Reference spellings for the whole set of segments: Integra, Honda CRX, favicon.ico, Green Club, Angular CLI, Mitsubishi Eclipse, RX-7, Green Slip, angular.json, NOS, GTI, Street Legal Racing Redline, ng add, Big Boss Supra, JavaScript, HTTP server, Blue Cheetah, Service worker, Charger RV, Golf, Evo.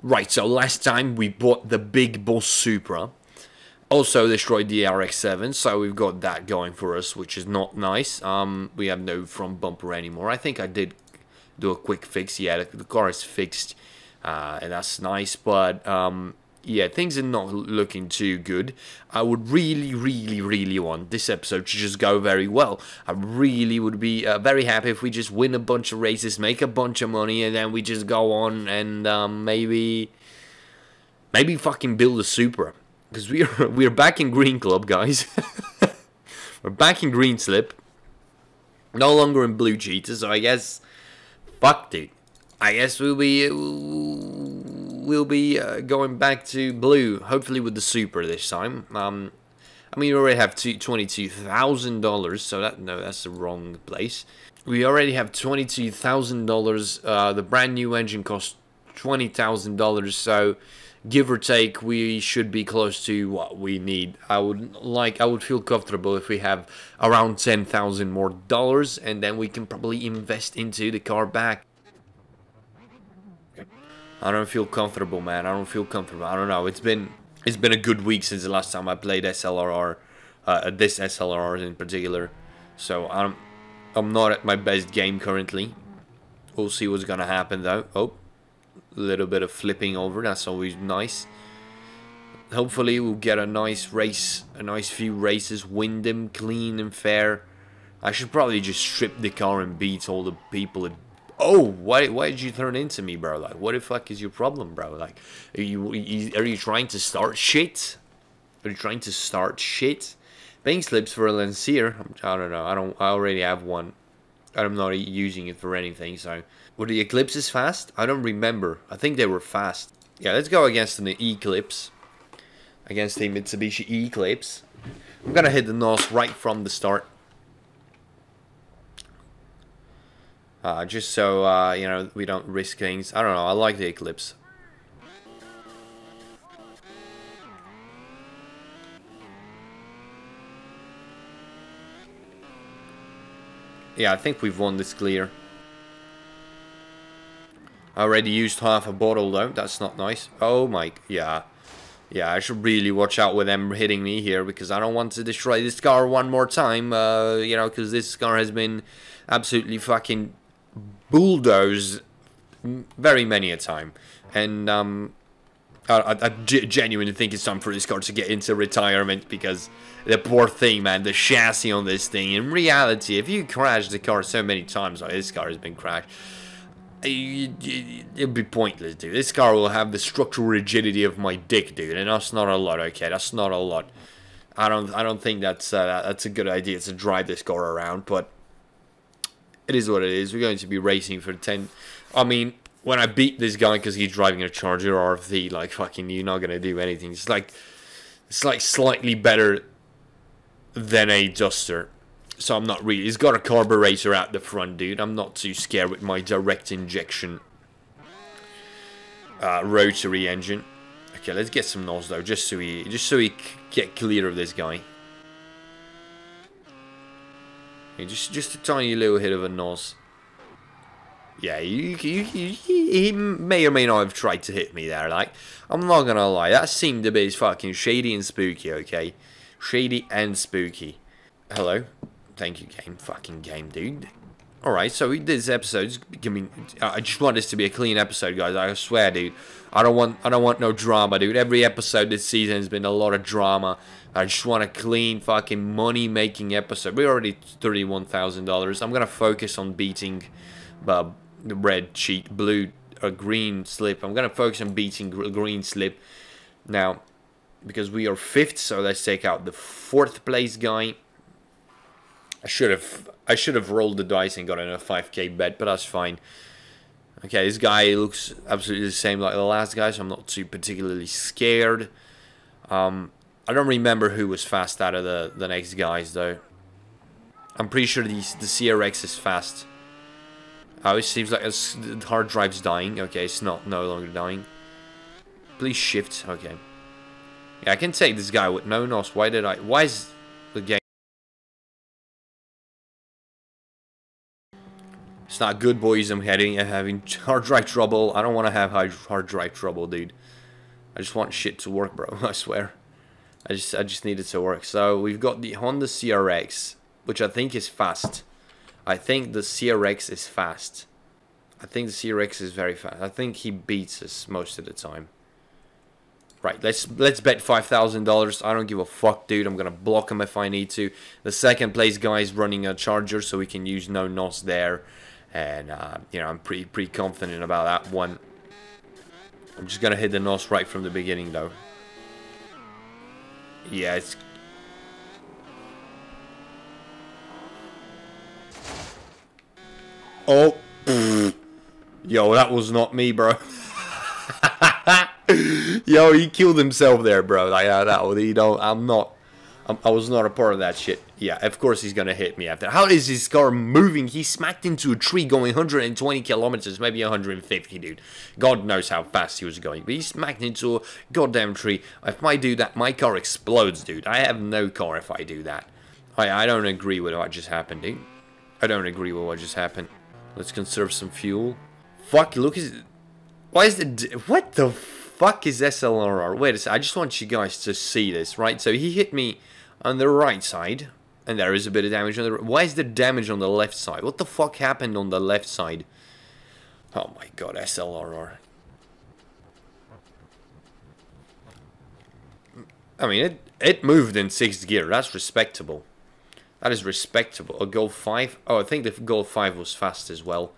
Right, so last time we bought the Big Boss Supra. Also destroyed the RX-7, so we've got that going for us, which is not nice. We have no front bumper anymore. I think I did do a quick fix. Yeah, the car is fixed, and that's nice. But yeah, things are not looking too good. I would really want this episode to just go very well. I really would be very happy if we just win a bunch of races, make a bunch of money, and then we just go on and maybe fucking build a Supra. Because we're back in Green Club, guys. We're back in Green Slip. No longer in Blue Cheetah, so I guess... Fuck, dude. I guess we'll be going back to Blue. Hopefully with the Supra this time. I mean, we already have $22,000, so that... No, that's the wrong place. We already have $22,000. The brand new engine costs $20,000, so... Give or take, we should be close to what we need. I would feel comfortable if we have around $10,000 more, and then we can probably invest into the car back. I don't feel comfortable, man. I don't feel comfortable. I don't know. It's been a good week since the last time I played SLRR, this SLRR in particular. So I'm not at my best game currently. We'll see what's gonna happen though. Oh. Little bit of flipping over, that's always nice. Hopefully we'll get a nice race, a nice few races, win them clean and fair. I should probably just strip the car and beat all the people. Oh, why did you turn into me, bro? Like, what the fuck is your problem, bro? Like, are you trying to start shit? Are you trying to start shit? Pink slips for a Lancer. I don't know. I already have one. I'm not using it for anything, so... Were the Eclipses fast? I don't remember. I think they were fast. Yeah, let's go against an Eclipse. Against the Mitsubishi Eclipse. I'm gonna hit the NOS right from the start. Just so, you know, we don't risk things. I don't know, I like the Eclipse. Yeah, I think we've won this clear. I already used half a bottle though, that's not nice. Oh my, yeah. Yeah, I should really watch out with them hitting me here, because I don't want to destroy this car one more time. You know, because this car has been absolutely fucking bulldozed very many a time. And I genuinely think it's time for this car to get into retirement, because the poor thing, man, the chassis on this thing, in reality, if you crash the car so many times, like this car has been crashed, it'd be pointless, dude. This car will have the structural rigidity of my dick, dude, and that's not a lot, okay, that's not a lot. I don't think that's a good idea to drive this car around, but it is what it is. We're going to be racing for 10, I mean... When I beat this guy because he's driving a Charger RV, like, fucking, you're not gonna do anything. It's like slightly better than a Duster. So I'm not really... It's got a carburetor out the front, dude. I'm not too scared with my direct injection rotary engine. Okay, let's get some NOS, though, just so we get clear of this guy. Okay, just a tiny little hit of a NOS. Yeah, he may or may not have tried to hit me there, like, I'm not gonna lie, that seemed a bit fucking shady and spooky, okay? Shady and spooky. Hello? Thank you, game. Fucking game, dude. Alright, so this episode's becoming... I just want this to be a clean episode, guys, I swear, dude. I don't want no drama, dude. Every episode this season has been a lot of drama. I just want a clean fucking money-making episode. We're already $31,000. I'm gonna focus on beating... the red cheat, blue, or green slip. I'm gonna focus on beating green slip now, because we are fifth. So let's take out the fourth place guy. I should have rolled the dice and got in a 5K bet, but that's fine. Okay, this guy looks absolutely the same like the last guy, so I'm not too particularly scared. I don't remember who was fast out of the next guys though. I'm pretty sure the CRX is fast. Oh, it seems like the hard drive's dying. Okay, it's not no longer dying. Please shift. Okay. Yeah, I can take this guy with no NOS. Why did I... Why is the game... It's not good, boys. I'm having hard drive trouble. I don't want to have hard drive trouble, dude. I just want shit to work, bro. I swear. I just need it to work. So we've got the Honda CRX, which I think is fast. I think the CRX is fast. I think the CRX is very fast. I think he beats us most of the time. Right, let's bet $5,000. I don't give a fuck, dude. I'm gonna block him if I need to. The second place guy is running a Charger, so we can use no NOS there, and you know, I'm pretty confident about that one. I'm just gonna hit the NOS right from the beginning, though. Yeah, it's. Oh, pfft. Yo, that was not me, bro. Yo, he killed himself there, bro. Like that, you know, I was not a part of that shit. Yeah, of course he's gonna hit me after. How is his car moving? He smacked into a tree going 120 kilometers, maybe 150, dude. God knows how fast he was going, but he smacked into a goddamn tree. If I do that, my car explodes, dude. I have no car if I do that. I don't agree with what just happened, dude. I don't agree with what just happened. Let's conserve some fuel. Fuck, look, why is the... What the fuck is SLRR? Wait a second, I just want you guys to see this, right? So he hit me on the right side, and there is a bit of damage on the... Why is there damage on the left side? What the fuck happened on the left side? Oh my god, SLRR. I mean, it moved in 6th gear, that's respectable. That is respectable. A Golf 5? Oh, I think the Golf 5 was fast as well.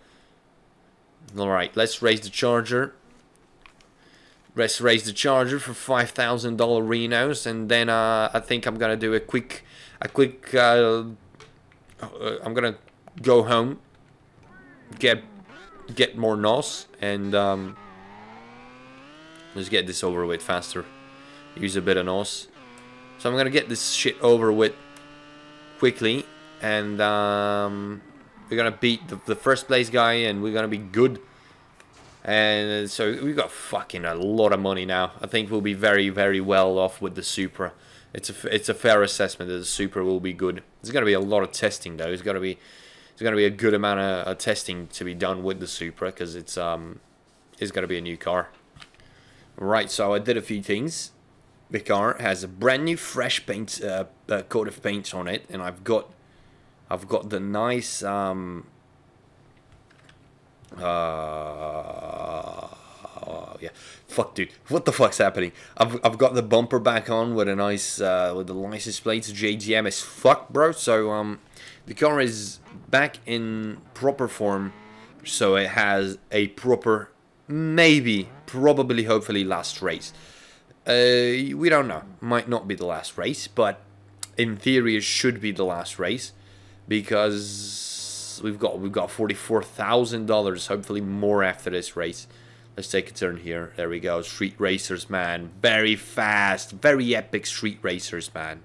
Alright, let's raise the Charger. Let's raise the Charger for $5,000 Renos, and then I think I'm gonna do a quick I'm gonna go home, get more NOS, and let's get this over with faster. Use a bit of NOS. So I'm gonna get this shit over with quickly, and we're gonna beat the first place guy, and we're gonna be good. And so we've got fucking a lot of money now. I think we'll be very, very well off with the Supra. It's a fair assessment that the Supra will be good. There's gonna be a lot of testing though. There's gonna be a good amount of testing to be done with the Supra, because it's gonna be a new car. Right, so I did a few things. The car has a brand new, fresh paint coat of paint on it, and I've got the nice yeah, fuck, dude, what the fuck's happening? I've got the bumper back on with a nice with the license plates, JGM as fuck, bro. So the car is back in proper form, so it has a proper, maybe, probably, hopefully, last race. We don't know. Might not be the last race, but in theory it should be the last race, because we've got $44,000, hopefully more after this race. Let's take a turn here. There we go. Street racers, man. Very fast, very epic street racers, man.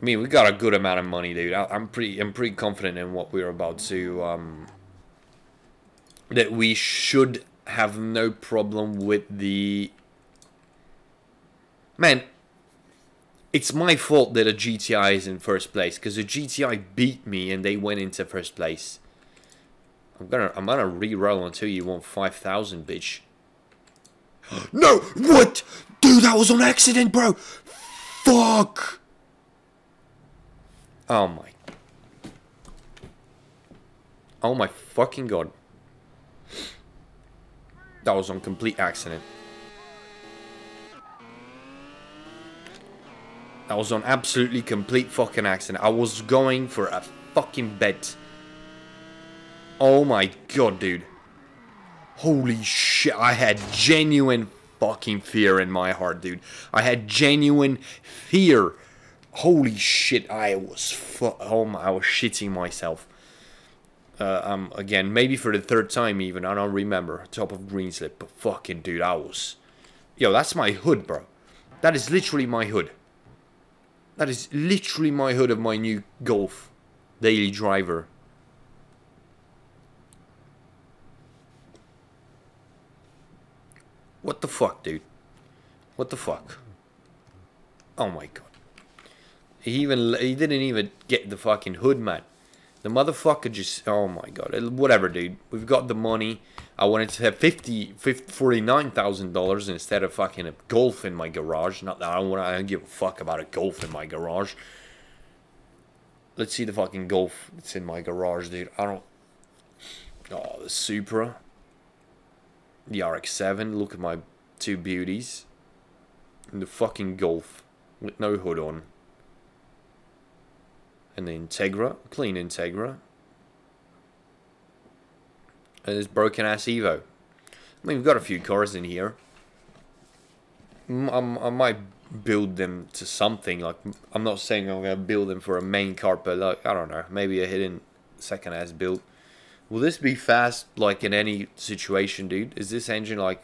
I mean, we got a good amount of money, dude. I'm pretty confident in what we're about to that we should have no problem with the... Man, it's my fault that a GTI is in first place, because a GTI beat me and they went into first place. I'm gonna re-roll until you want 5,000, bitch. No! What? Dude, that was on accident, bro! Fuck! Oh my... Oh my fucking god. That was on complete accident. That was on absolutely complete fucking accident. I was going for a fucking bet. Oh my god, dude. Holy shit, I had genuine fucking fear in my heart, dude. I had genuine fear. Holy shit, I was I was shitting myself. Again, maybe for the third time even, I don't remember, top of Green Slip, but fucking dude, I was... Yo, that's my hood, bro. That is literally my hood. That is literally my hood of my new Golf daily driver. What the fuck, dude? What the fuck? Oh my god. He didn't even get the fucking hood, man. The motherfucker just... Oh, my God. Whatever, dude. We've got the money. I wanted to have $49,000 instead of fucking a Golf in my garage. Not that I don't give a fuck about a Golf in my garage. Let's see the fucking Golf that's in my garage, dude. I don't... Oh, the Supra. The RX-7. Look at my two beauties. And the fucking Golf with no hood on. And the Integra, clean Integra. And this broken ass Evo. I mean, we've got a few cars in here. I might build them to something. Like, I'm not saying I'm going to build them for a main car, but like, I don't know. Maybe a hidden second ass build. Will this be fast, like, in any situation, dude? Is this engine, like...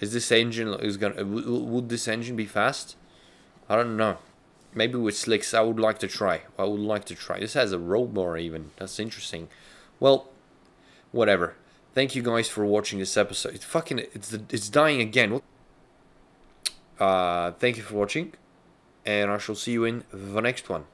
Would this engine be fast? I don't know. Maybe with slicks, I would like to try. I would like to try. This has a roll bar even. That's interesting. Well, whatever. Thank you guys for watching this episode. It's fucking... It's dying again. Thank you for watching. And I shall see you in the next one.